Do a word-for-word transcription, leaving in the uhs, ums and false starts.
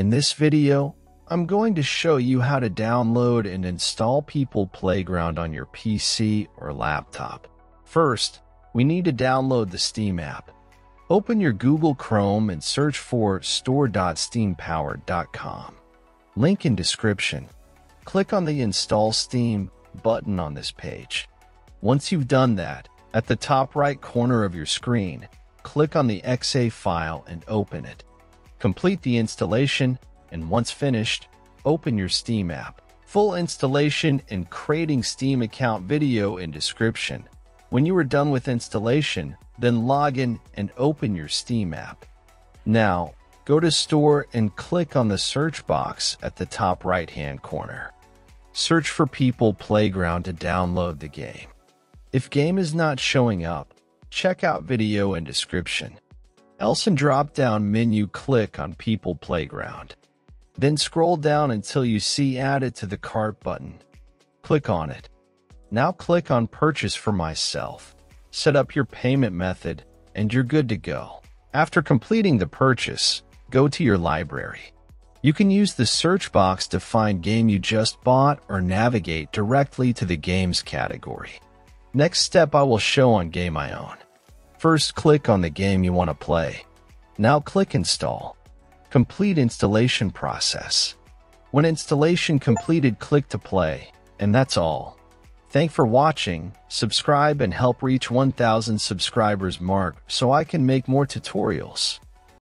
In this video, I'm going to show you how to download and install People Playground on your P C or laptop. First, we need to download the Steam app. Open your Google Chrome and search for store dot steam powered dot com. Link in description. Click on the Install Steam button on this page. Once you've done that, at the top right corner of your screen, click on the .exe file and open it. Complete the installation, and once finished, open your Steam app. Full installation and creating Steam account video in description. When you are done with installation, then log in and open your Steam app. Now, go to Store and click on the search box at the top right-hand corner. Search for People Playground to download the game. If game is not showing up, check out video in description. Else in drop-down menu, click on People Playground. Then scroll down until you see Added to the Cart button. Click on it. Now click on Purchase for Myself. Set up your payment method, and you're good to go. After completing the purchase, go to your library. You can use the search box to find game you just bought or navigate directly to the games category. Next step I will show on game I own. First, click on the game you want to play. Now click Install. Complete installation process. When installation completed, click to play, and that's all. Thanks for watching. Subscribe and help reach one thousand subscribers mark so I can make more tutorials.